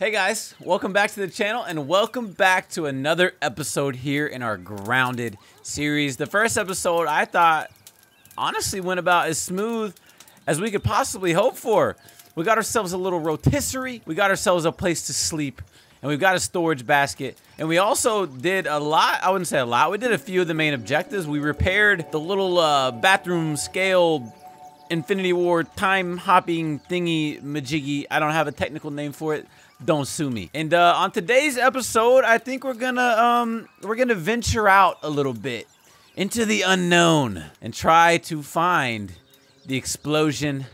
Hey guys, welcome back to the channel and welcome back to another episode here in our Grounded series. The first episode I thought honestly went about as smooth as we could possibly hope for. We got ourselves a little rotisserie, we got ourselves a place to sleep, and we've got a storage basket. And we also did a lot, I wouldn't say a lot, we did a few of the main objectives. We repaired the little bathroom scale Infinity War time hopping thingy majiggy. I don't have a technical name for it. Don't sue me. And on today's episode, I think we're gonna venture out a little bit into the unknown and try to find the explosion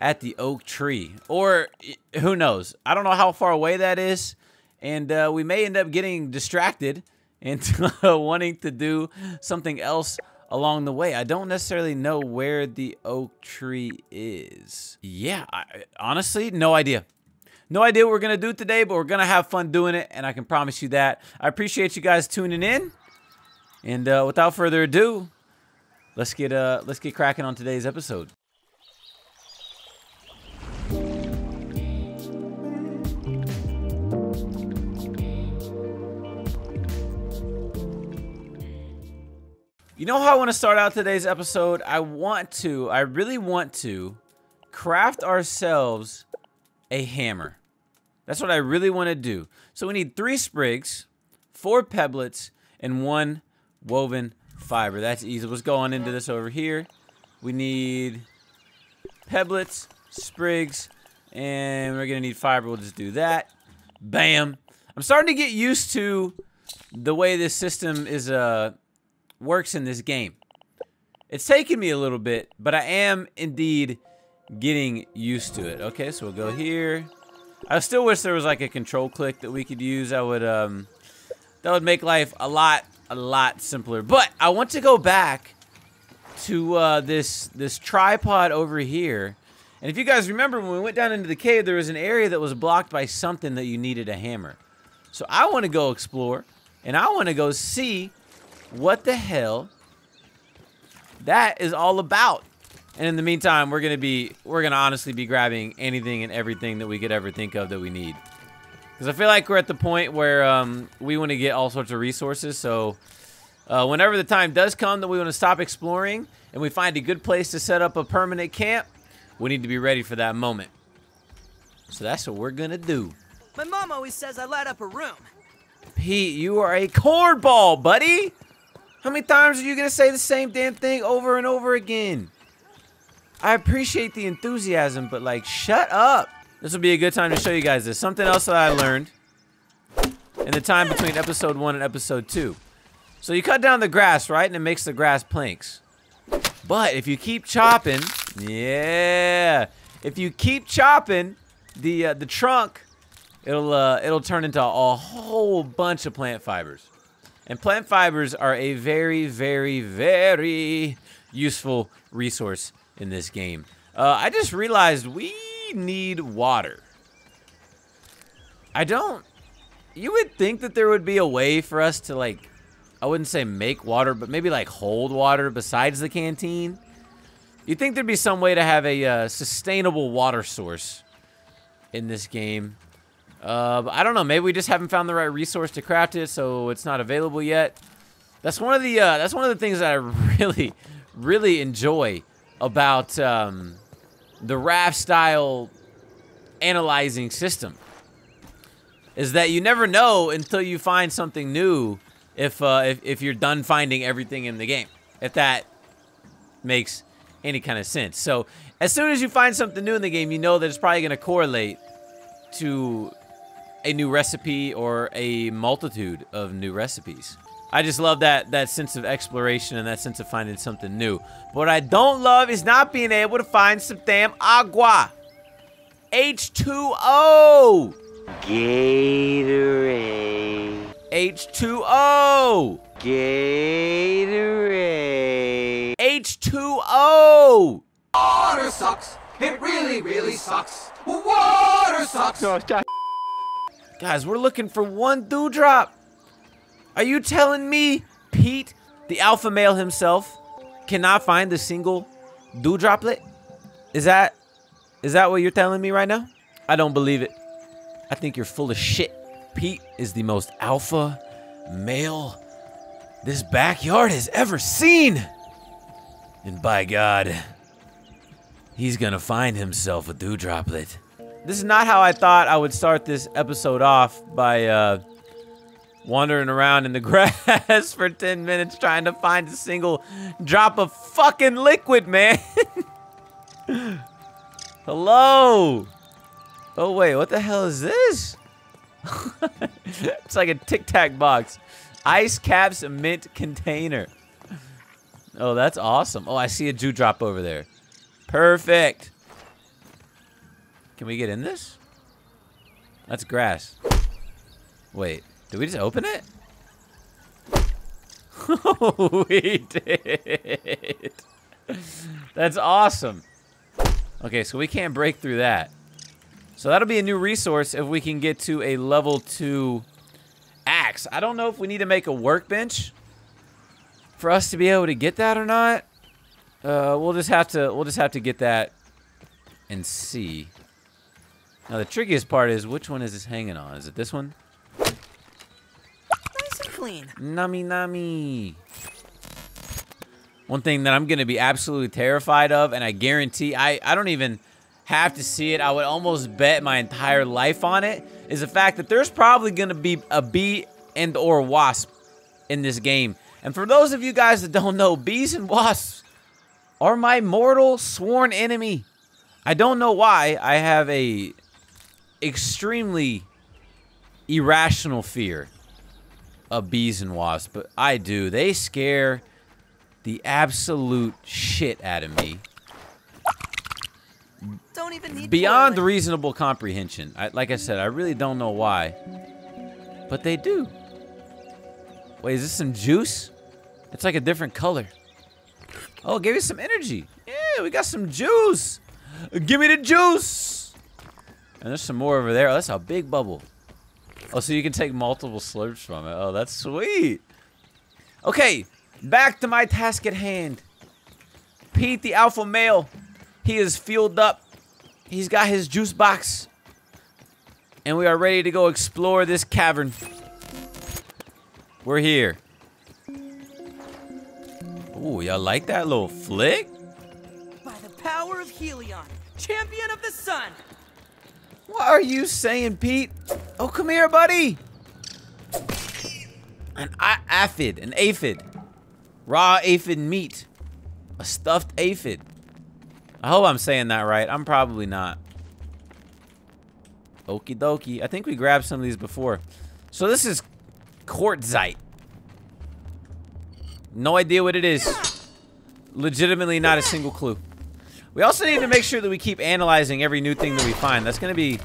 at the oak tree. Or who knows? I don't know how far away that is, and we may end up getting distracted and wanting to do something else along the way. I don't necessarily know where the oak tree is. Yeah, I honestly no idea. No idea what we're going to do today, but we're going to have fun doing it, and I can promise you that. I appreciate you guys tuning in, and without further ado, let's get cracking on today's episode. You know how I want to start out today's episode? I really want to craft ourselves a hammer. That's what I really want to do. So we need 3 sprigs, 4 pebblets, and 1 woven fiber. That's easy. Let's go on into this over here. We need pebblets, sprigs, and we're going to need fiber. We'll just do that. Bam. I'm starting to get used to the way this system is works in this game. It's taken me a little bit, but I am indeed getting used to it. Okay, so we'll go here. I still wish there was like a control click that we could use. I would that would make life a lot simpler. But I want to go back to this tripod over here. And if you guys remember, when we went down into the cave, there was an area that was blocked by something that you needed a hammer. So I want to go explore, and I want to go see what the hell that is all about. And in the meantime, we're gonna honestly be grabbing anything and everything that we could ever think of that we need. Because I feel like we're at the point where we want to get all sorts of resources. So whenever the time does come that we want to stop exploring and we find a good place to set up a permanent camp, we need to be ready for that moment. So that's what we're gonna do. My mom always says I light up a room. Pete, you are a cornball, buddy. How many times are you gonna say the same damn thing over and over again? I appreciate the enthusiasm, but like, shut up. This will be a good time to show you guys this. Something else that I learned in the time between episode 1 and episode 2. So you cut down the grass, right? And it makes the grass planks. But if you keep chopping, yeah. If you keep chopping the trunk, it'll turn into a whole bunch of plant fibers. And plant fibers are a very, very, very useful resource in this game. I just realized we need water. You would think that there would be a way for us to, like, I wouldn't say make water, but maybe like hold water besides the canteen. You'd think there'd be some way to have a sustainable water source in this game. But I don't know, maybe we just haven't found the right resource to craft it, so it's not available yet. That's one of the things that I really enjoy about the raft style analyzing system, is that you never know until you find something new if you're done finding everything in the game, if that makes any kind of sense. So as soon as you find something new in the game, you know that it's probably going to correlate to a new recipe or a multitude of new recipes. I just love that sense of exploration and that sense of finding something new. But what I don't love is not being able to find some damn agua. H2O. Gatorade. H2O. Gatorade. H2O. Water sucks. It really, really sucks. Water sucks. No, guys, we're looking for one dewdrop. Are you telling me Pete, the alpha male himself, cannot find a single dew droplet? Is that what you're telling me right now? I don't believe it. I think you're full of shit. Pete is the most alpha male this backyard has ever seen. And by God, he's gonna find himself a dew droplet. This is not how I thought I would start this episode off, by wandering around in the grass for 10 minutes trying to find a single drop of fucking liquid, man. Hello. Oh wait, what the hell is this? It's like a Tic Tac box. Ice caps mint container. Oh, that's awesome. Oh, I see a dewdrop over there. Perfect. Can we get in this? That's grass. Wait, did we just open it? We did. That's awesome. Okay, so we can't break through that. So that'll be a new resource if we can get to a level 2 axe. I don't know if we need to make a workbench for us to be able to get that or not. We'll just have to get that and see. Now the trickiest part is, which one is this hanging on? Is it this one? Nice and clean. Nami nami. One thing that I'm gonna be absolutely terrified of, and I guarantee I don't even have to see it, I would almost bet my entire life on it, is the fact that there's probably gonna be a bee and or wasp in this game. And for those of you guys that don't know, bees and wasps are my mortal sworn enemy. I don't know why. I have a extremely irrational fear of bees and wasps, but I do. They scare the absolute shit out of me. Don't even need beyond toilet. Reasonable comprehension. Like I said, I really don't know why, but they do. Wait, is this some juice? It's like a different color. Oh, give me some energy. Yeah, we got some juice. Give me the juice. And there's some more over there. Oh, that's a big bubble. Oh, so you can take multiple slurps from it. Oh, that's sweet. Okay, back to my task at hand. Pete, the alpha male. He is fueled up. He's got his juice box. And we are ready to go explore this cavern. We're here. Ooh, y'all like that little flick? By the power of Helion, champion of the sun. What are you saying, Pete? Oh, come here, buddy. An aphid. Raw aphid meat. A stuffed aphid. I hope I'm saying that right. I'm probably not. Okie dokie. I think we grabbed some of these before. So this is quartzite. No idea what it is. Legitimately not a single clue. We also need to make sure that we keep analyzing every new thing that we find. That's going to be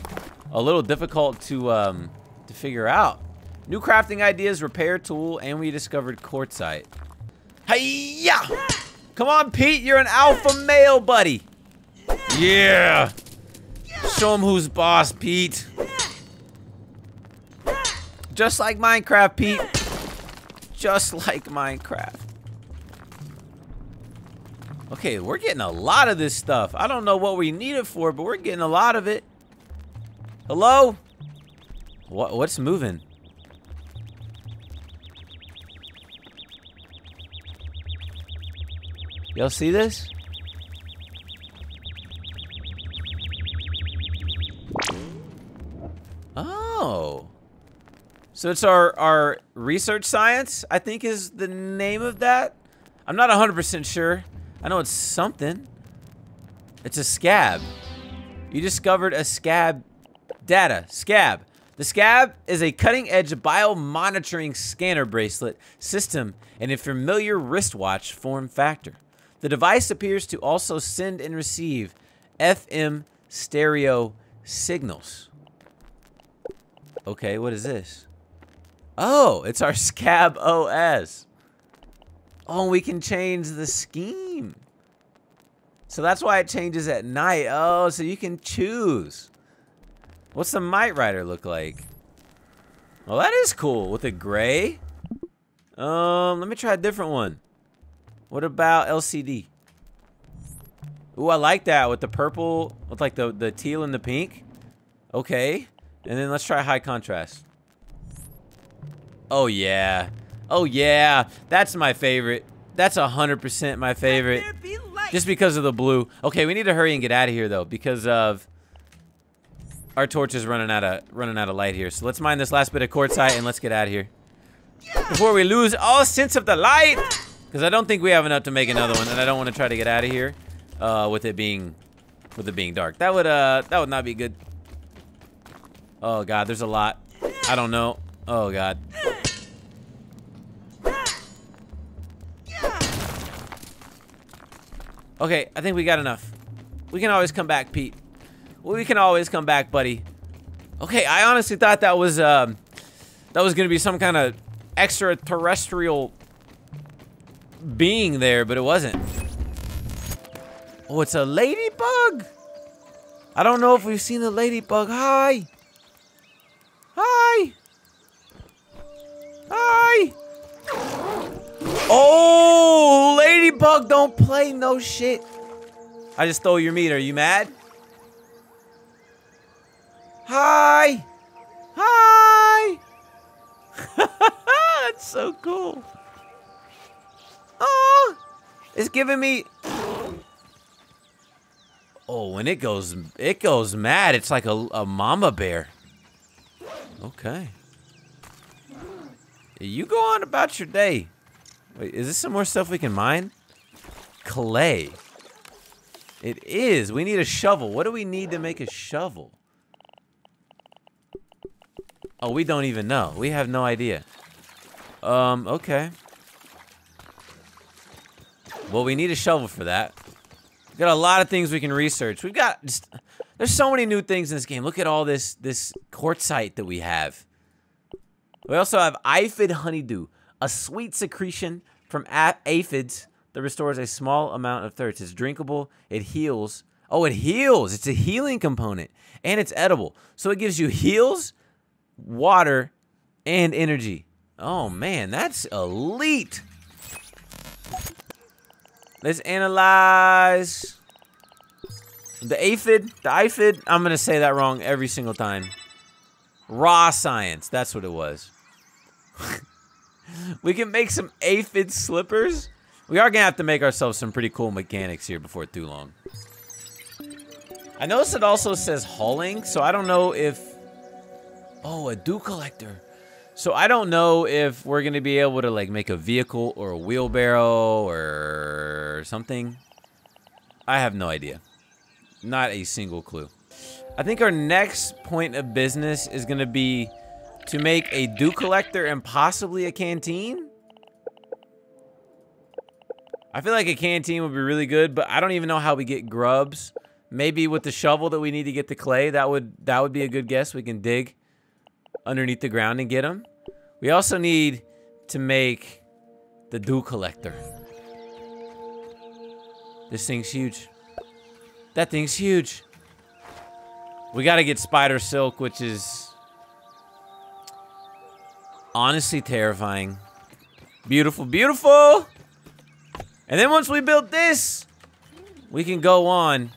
a little difficult to figure out. New crafting ideas, repair tool, and we discovered quartzite. Hey-ya! Come on, Pete, you're an alpha male, buddy. Yeah. Show him who's boss, Pete. Just like Minecraft, Pete. Just like Minecraft. Okay, we're getting a lot of this stuff. I don't know what we need it for, but we're getting a lot of it. Hello? What's moving? Y'all see this? Oh. So it's our research science, I think is the name of that. I'm not 100% sure. I know it's something. It's a scab. You discovered a scab data. Scab. The scab is a cutting-edge biomonitoring scanner bracelet system and a familiar wristwatch form factor. The device appears to also send and receive FM stereo signals. Okay, what is this? Oh, it's our Scab OS. Oh, and we can change the scheme. So that's why it changes at night. Oh, so you can choose. What's the Mite Rider look like? Well, that is cool with a gray. Let me try a different one. What about LCD? Ooh, I like that with the purple, with like the teal and the pink. Okay. And then let's try high contrast. Oh yeah. Oh yeah. That's my favorite. That's 100% my favorite. Just because of the blue. Okay, we need to hurry and get out of here though, because of our torch is running out of light here. So let's mine this last bit of quartzite and let's get out of here before we lose all sense of the light. Because I don't think we have enough to make another one, and I don't want to try to get out of here with it being dark. That would not be good. Oh god, there's a lot. I don't know. Oh god. Okay, I think we got enough. We can always come back, Pete. We can always come back, buddy. Okay, I honestly thought that was gonna be some kind of extraterrestrial being there, but it wasn't. Oh, it's a ladybug. I don't know if we've seen a ladybug. Hi. Hi. Hi. Oh, ladybug don't play no shit. I just stole your meat. Are you mad? Hi. Hi. That's so cool. Oh, it's giving me... Oh, when it goes mad, it's like a mama bear. Okay. You go on about your day. Wait, is this some more stuff we can mine? Clay. It is. We need a shovel. What do we need to make a shovel? Oh, we don't even know. We have no idea. Okay. Well, we need a shovel for that. We've got a lot of things we can research. We've got just... There's so many new things in this game. Look at all this quartzite that we have. We also have aphid honeydew, a sweet secretion from aphids that restores a small amount of thirst. It's drinkable. It heals. Oh, it heals. It's a healing component. And it's edible. So it gives you heals, water, and energy. Oh, man. That's elite. Let's analyze the aphid. The aphid, I'm going to say that wrong every single time. Raw science. That's what it was. We can make some aphid slippers. We are going to have to make ourselves some pretty cool mechanics here before too long. I noticed it also says hauling, so I don't know if... Oh, a dew collector. So I don't know if we're going to be able to like make a vehicle or a wheelbarrow or something. I have no idea. Not a single clue. I think our next point of business is going to be to make a dew collector and possibly a canteen. I feel like a canteen would be really good, but I don't even know how we get grubs. Maybe with the shovel that we need to get the clay, that would be a good guess. We can dig underneath the ground and get them. We also need to make the dew collector. This thing's huge. That thing's huge. We gotta get spider silk, which is honestly terrifying. Beautiful, beautiful. And then once we build this, we can go on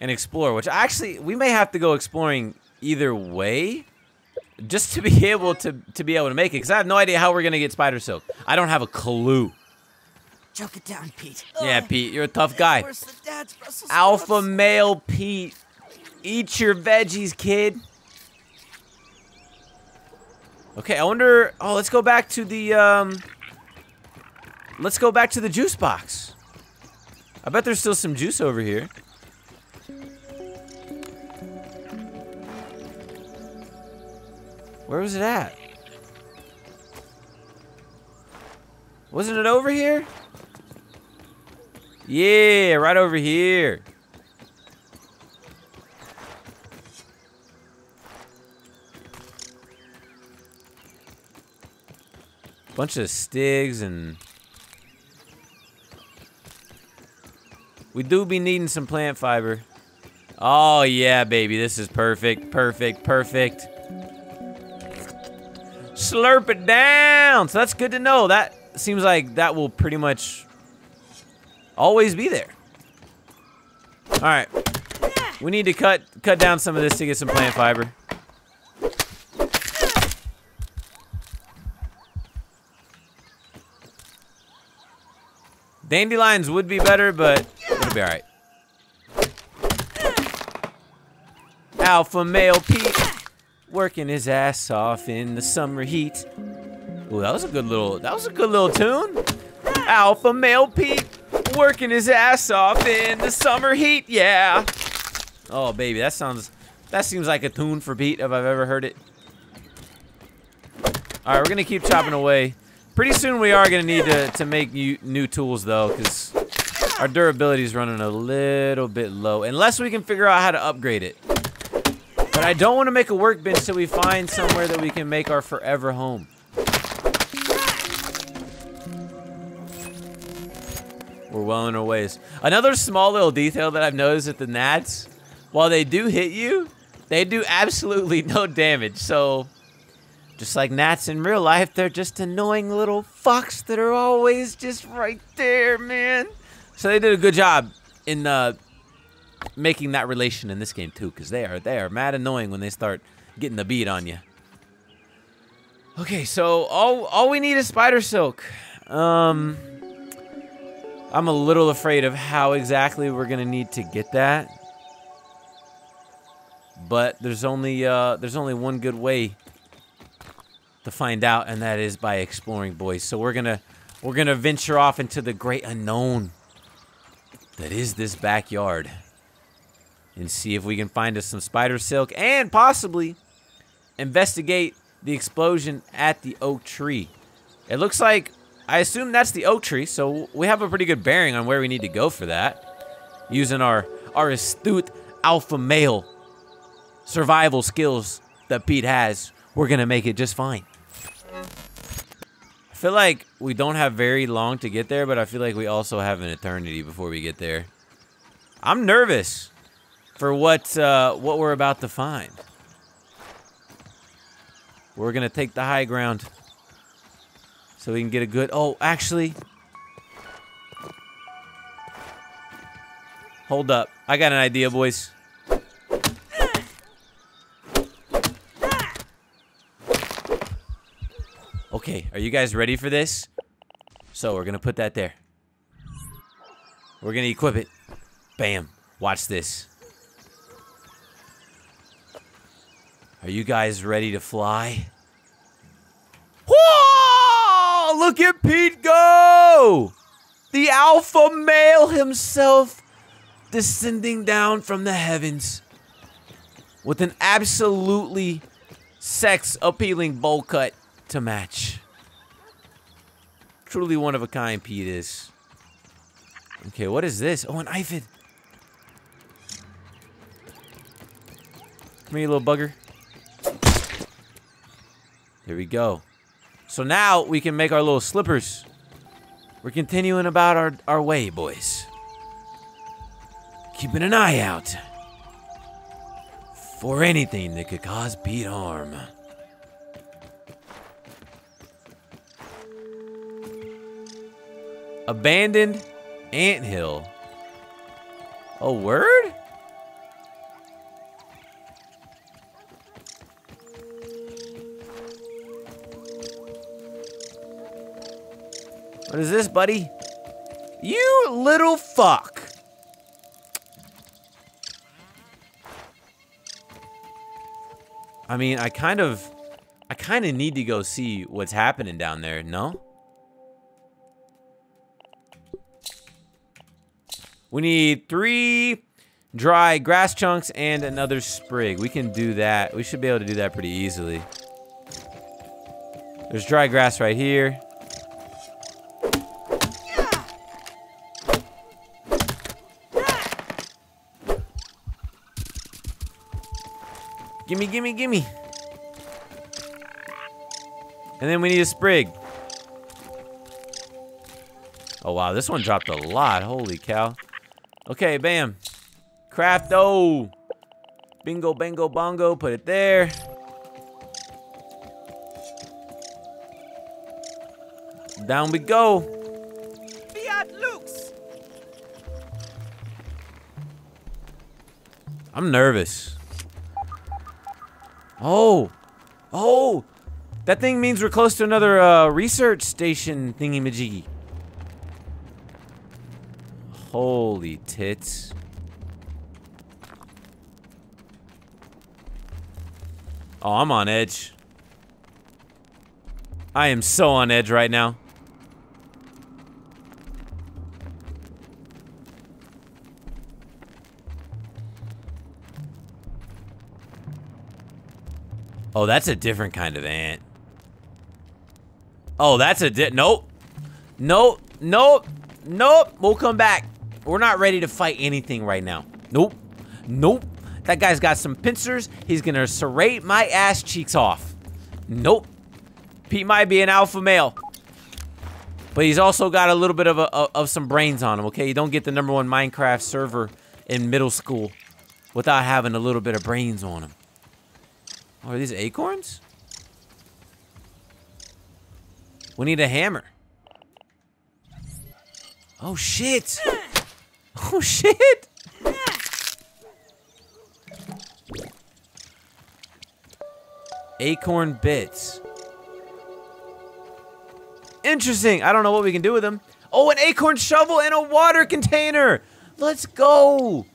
and explore, which actually we may have to go exploring either way. Just to be able to make it, because I have no idea how we're gonna get spider silk. I don't have a clue. Choke it down, Pete. Yeah, Pete, you're a tough guy. Alpha male Pete. Eat your veggies, kid. Okay, I wonder. Oh, let's go back to the let's go back to the juice box. I bet there's still some juice over here. Where was it at? Wasn't it over here? Yeah, right over here. Bunch of sticks and... We do be needing some plant fiber. Oh yeah, baby, this is perfect, perfect, perfect. Slurp it down. So that's good to know. That seems like that will pretty much always be there. All right, we need to cut down some of this to get some plant fiber. Dandelions would be better, but it'll be all right. Alpha male Pete, working his ass off in the summer heat. Ooh, that was a good little tune. Alpha male Pete, working his ass off in the summer heat, yeah. Oh baby, that seems like a tune for Pete if I've ever heard it. All right, we're gonna keep chopping away. Pretty soon we are gonna need to make new tools though, because our durability is running a little bit low, unless we can figure out how to upgrade it. But I don't want to make a workbench till we find somewhere that we can make our forever home. We're well on our ways. Another small little detail that I've noticed that the gnats, while they do hit you, they do absolutely no damage. So, just like gnats in real life, they're just annoying little fucks that are always just right there, man. So they did a good job in making that relation in this game too, because they are mad annoying when they start getting the beat on you. Okay, so all we need is spider silk. I'm a little afraid of how exactly we're gonna need to get that, but there's only one good way to find out, and that is by exploring, boys. So we're gonna venture off into the great unknown that is this backyard, and see if we can find us some spider silk and possibly investigate the explosion at the oak tree. It looks like, I assume that's the oak tree, so we have a pretty good bearing on where we need to go for that, using our astute alpha male survival skills that Pete has. We're gonna make it just fine. I feel like we don't have very long to get there, but I feel like we also have an eternity before we get there. I'm nervous for what we're about to find. We're gonna take the high ground so we can get a good, oh, actually. Hold up, I got an idea, boys. Okay, are you guys ready for this? So we're gonna put that there. We're gonna equip it. Bam, watch this. Are you guys ready to fly? Whoa! Look at Pete go! The alpha male himself descending down from the heavens with an absolutely sex-appealing bowl cut to match. Truly one of a kind, Pete is. Okay, what is this? Oh, an aphid. Come here, you little bugger. There we go. So now we can make our little slippers. We're continuing about our way, boys. Keeping an eye out for anything that could cause Pete harm. Abandoned anthill. Oh, word? What is this, buddy? You little fuck. I mean, I kind of need to go see what's happening down there, no? We need 3 dry grass chunks and another sprig. We can do that. We should be able to do that pretty easily. There's dry grass right here. Gimme, gimme, gimme. And then we need a sprig. Oh wow, this one dropped a lot, holy cow. Okay, bam. Craft, oh. Bingo, bango, bongo, put it there. Down we go. Fiat Lux. I'm nervous. Oh, oh, that thing means we're close to another research station thingy-majiggy. Holy tits. Oh, I'm on edge. I am so on edge right now. Oh, that's a different kind of ant. Oh, that's a nope. Nope. Nope. Nope. We'll come back. We're not ready to fight anything right now. Nope. Nope. That guy's got some pincers. He's gonna serrate my ass cheeks off. Nope. Pete might be an alpha male, but he's also got a little bit of some brains on him, okay? You don't get the #1 Minecraft server in middle school without having a little bit of brains on him. Oh, are these acorns? We need a hammer. Oh, shit. Oh, shit. Acorn bits. Interesting. I don't know what we can do with them. Oh, an acorn shovel and a water container. Let's go.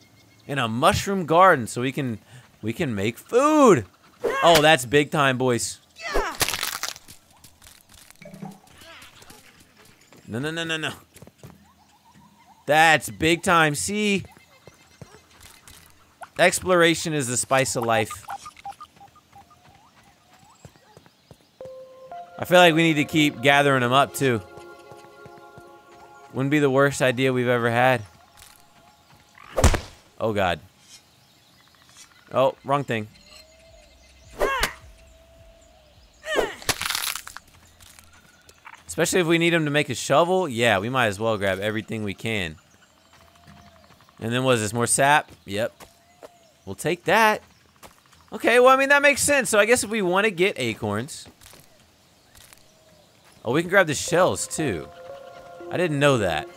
In a mushroom garden so we can make food. Oh, that's big time, boys. No, no, no, no, no. That's big time. See? Exploration is the spice of life. I feel like we need to keep gathering them up, too. Wouldn't be the worst idea we've ever had. Oh, God. Oh, wrong thing. Especially if we need them to make a shovel. Yeah, we might as well grab everything we can. And then what is this, more sap? Yep. We'll take that. Okay, well, I mean, that makes sense. So I guess if we want to get acorns. Oh, we can grab the shells, too. I didn't know that.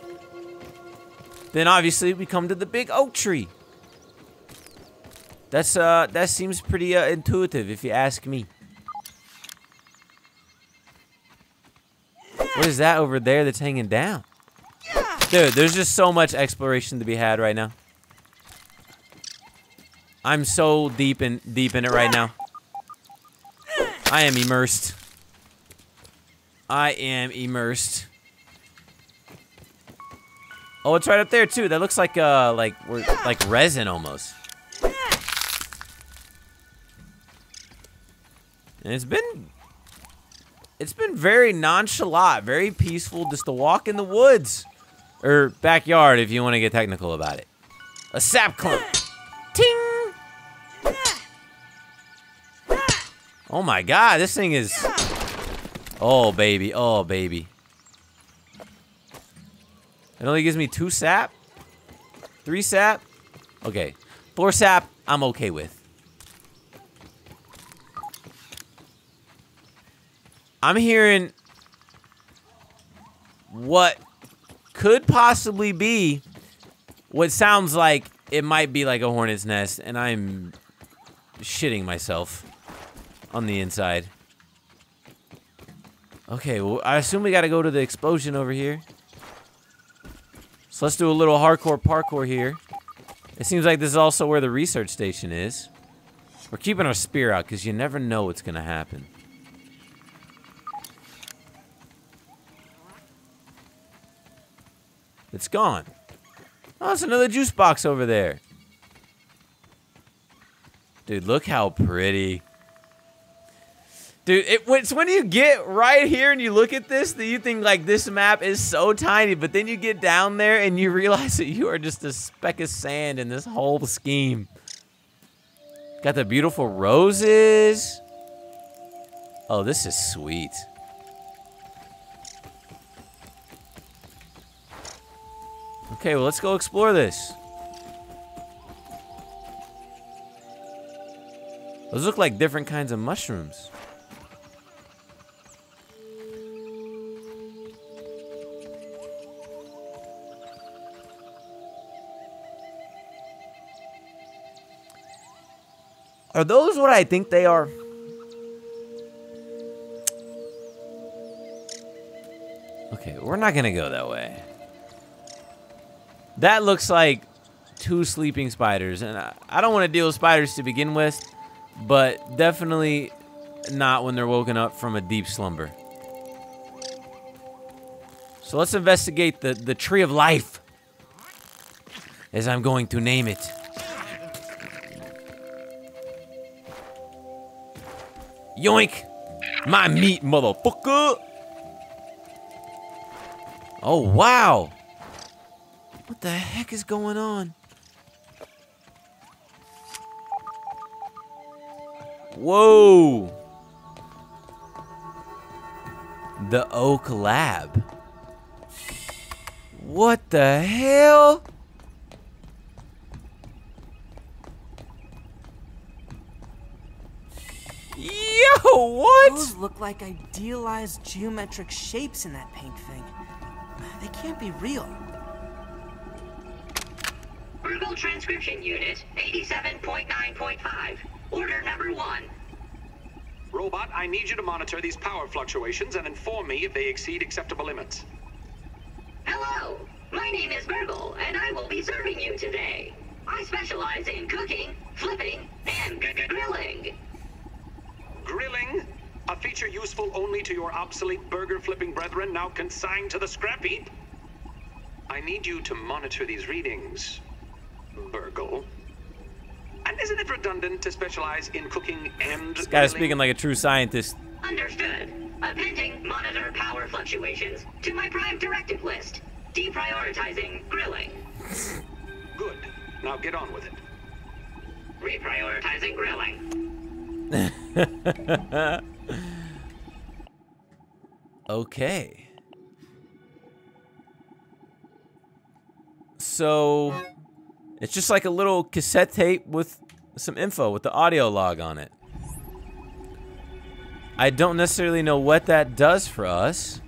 Then, obviously, we come to the big oak tree. That's, that seems pretty, intuitive, if you ask me. What is that over there that's hanging down? Dude, there's just so much exploration to be had right now. I'm so deep in it right now. I am immersed. I am immersed. Oh, it's right up there too. That looks like resin almost. And it's been very nonchalant, very peaceful, just to walk in the woods. Or backyard, if you want to get technical about it. A sap clump. Ting! Oh my god, this thing is... Oh, baby. Oh, baby. It only gives me 2 sap? 3 sap? Okay. 4 sap, I'm okay with. I'm hearing what could possibly be what sounds like it might be like a hornet's nest, and I'm shitting myself on the inside. Okay, well, I assume we gotta go to the explosion over here. So let's do a little hardcore parkour here. It seems like this is also where the research station is. We're keeping our spear out, because you never know what's gonna happen. It's gone. Oh, it's another juice box over there. Dude, look how pretty. Dude, it's when you get right here and you look at this that you think, like, this map is so tiny, but then you get down there and you realize that you are just a speck of sand in this whole scheme. Got the beautiful roses. Oh, this is sweet. Okay, well, let's go explore this. Those look like different kinds of mushrooms. Are those what I think they are? Okay, we're not gonna go that way. That looks like two sleeping spiders, and I don't want to deal with spiders to begin with, but definitely not when they're woken up from a deep slumber. So let's investigate the tree of life, as I'm going to name it. Yoink! My meat, motherfucker! Oh, wow! What the heck is going on? Whoa! The Oak Lab. What the hell? Yo, what? Those look like idealized geometric shapes in that paint thing. They can't be real. Burble Transcription Unit 87.9.5. Order number 1. Robot, I need you to monitor these power fluctuations and inform me if they exceed acceptable limits. Hello, my name is Burble, and I will be serving you today. I specialize in cooking, flipping, and grilling. Grilling? A feature useful only to your obsolete burger-flipping brethren now consigned to the scrap heap? I need you to monitor these readings, Burgle. And isn't it redundant to specialize in cooking and... This guy's speaking like a true scientist. Understood. Appending monitor power fluctuations to my prime directive list. Deprioritizing grilling. Good. Now get on with it. Reprioritizing grilling. Okay. So it's just like a little cassette tape with some info with the audio log on it. I don't necessarily know what that does for us.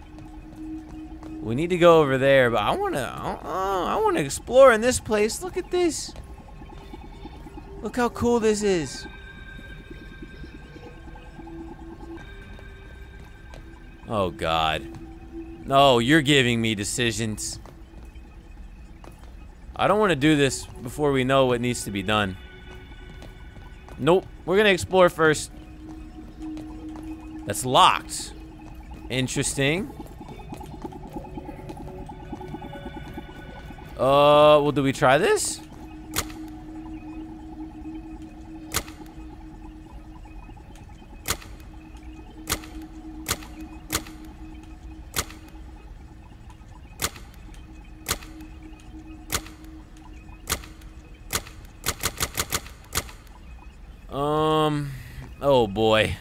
We need to go over there, but I want to explore in this place. Look at this. Look how cool this is. Oh God. No, you're giving me decisions. I don't want to do this before we know what needs to be done. Nope, we're gonna explore first. That's locked. Interesting. Well, do we try this? Oh boy.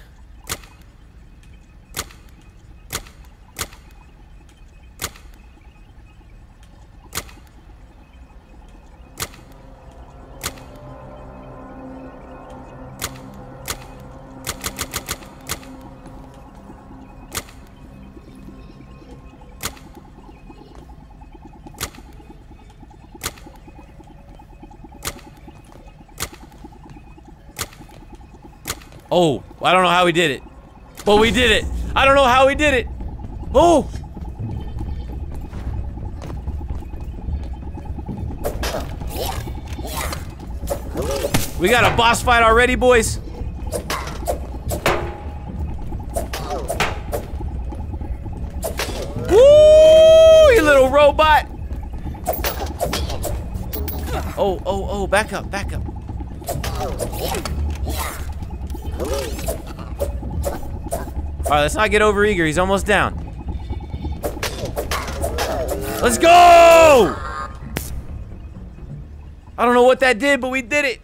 Oh, I don't know how we did it, but we did it. I don't know how we did it. Oh! We got a boss fight already, boys. Woo, you little robot. Oh, back up. Alright, let's not get over eager. He's almost down. Let's go! I don't know what that did, but we did it.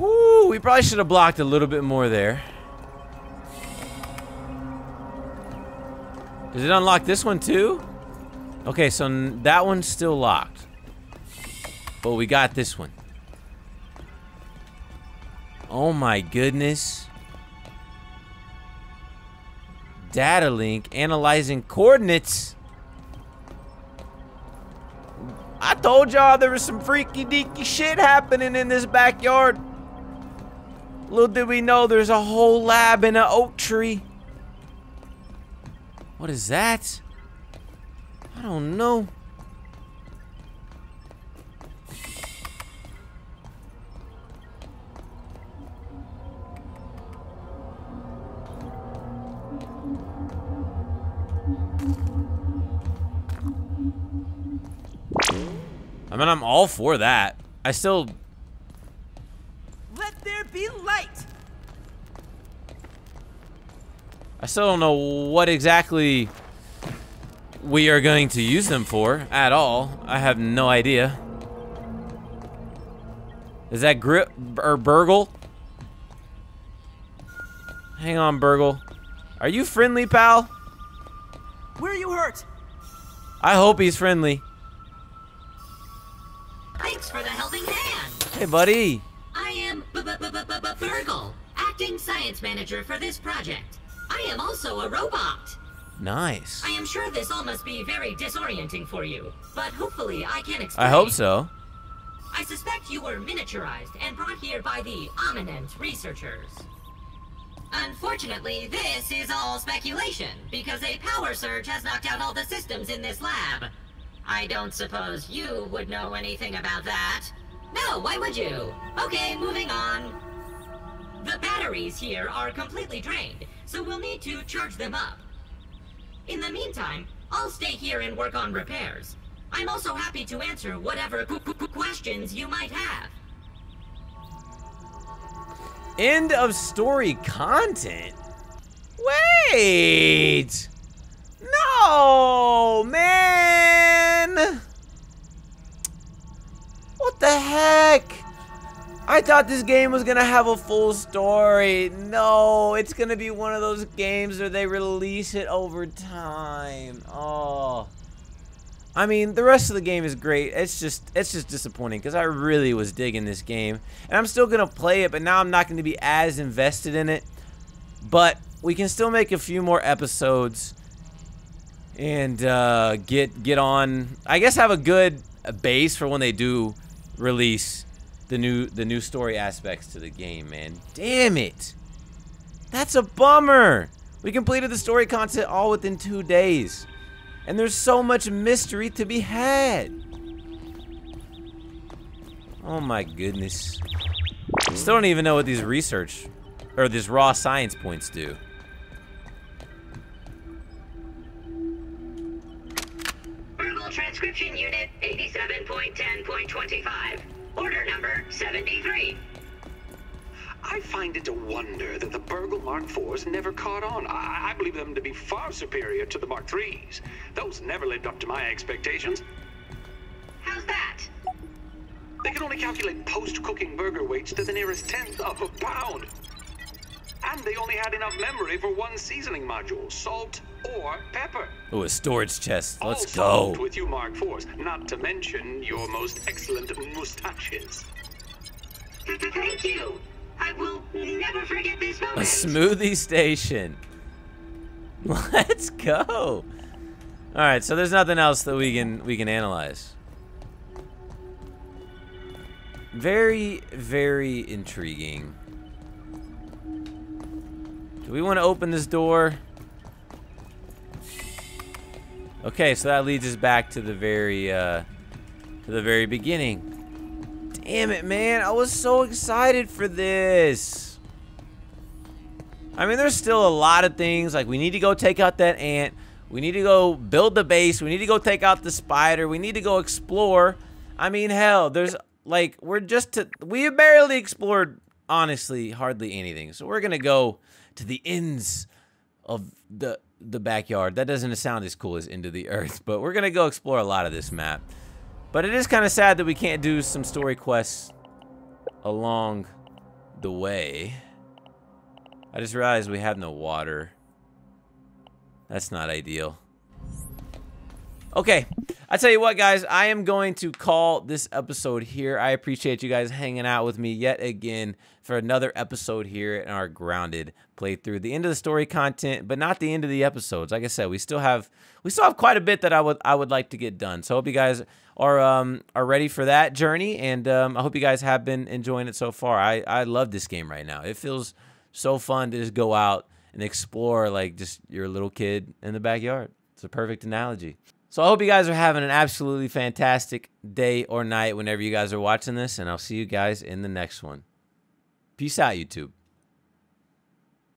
Whoo, we probably should have blocked a little bit more there. Does it unlock this one too? Okay, so that one's still locked. But we got this one. Oh my goodness. Data link, analyzing coordinates. I told y'all there was some freaky deaky shit happening in this backyard. Little did we know there's a whole lab in an oak tree. What is that? I don't know. I mean, I'm all for that. I still... Let there be light. I still don't know what exactly we are going to use them for at all. I have no idea. Is that Grip or Burgle? Hang on, Burgle. Are you friendly, pal? Where you hurt? I hope he's friendly. Thanks for the helping hand. Hey, buddy. I am Burgle, acting science manager for this project. I am also a robot. Nice. I am sure this all must be very disorienting for you, but hopefully I can explain. I hope so. I suspect you were miniaturized and brought here by the Ominent researchers. Unfortunately, this is all speculation, because a power surge has knocked out all the systems in this lab. I don't suppose you would know anything about that. No, why would you? Okay, moving on. The batteries here are completely drained, so we'll need to charge them up. In the meantime, I'll stay here and work on repairs. I'm also happy to answer whatever questions you might have. End of story content? Wait! No, man! What the heck? I thought this game was gonna have a full story. No, it's gonna be one of those games where they release it over time. Oh. I mean, the rest of the game is great. It's just disappointing because I really was digging this game. And I'm still going to play it, but now I'm not going to be as invested in it. But we can still make a few more episodes and get on, I guess, have a good base for when they do release the new story aspects to the game, man. Damn it. That's a bummer. We completed the story content all within 2 days. And there's so much mystery to be had. Oh my goodness. Still don't even know what these research or these raw science points do. Burble Transcription Unit 87.10.25. Order number 73. I find it a wonder that the Burgle Mark IVs never caught on. I believe them to be far superior to the Mark IIIs. Those never lived up to my expectations. How's that? They can only calculate post-cooking burger weights to the nearest 1/10 of a pound. And they only had enough memory for one seasoning module, salt or pepper. Oh, a storage chest. Let's go. With you Mark IVs, not to mention your most excellent mustaches. Thank you. I will never forget this moment. A smoothie station. Let's go. All right, so there's nothing else that we can analyze. Very, very intriguing. Do we want to open this door? Okay, so that leads us back to the very beginning. Damn it, man. I was so excited for this. I mean, there's still a lot of things. Like, we need to go take out that ant. We need to go build the base. We need to go take out the spider. We need to go explore. I mean, hell, there's, like, we barely explored, honestly, hardly anything. So we're going to go to the ends of the backyard. That doesn't sound as cool as Into the Earth, but we're going to go explore a lot of this map. But it is kind of sad that we can't do some story quests along the way. I just realized we have no water. That's not ideal. Okay, I tell you what, guys, I am going to call this episode here. I appreciate you guys hanging out with me yet again for another episode here in our Grounded playthrough. The end of the story content, but not the end of the episodes. Like I said, we still have quite a bit that I would like to get done. So I hope you guys are ready for that journey, and I hope you guys have been enjoying it so far. I love this game right now. It feels so fun to just go out and explore like just your little kid in the backyard. It's a perfect analogy. So I hope you guys are having an absolutely fantastic day or night whenever you guys are watching this, and I'll see you guys in the next one. Peace out, YouTube.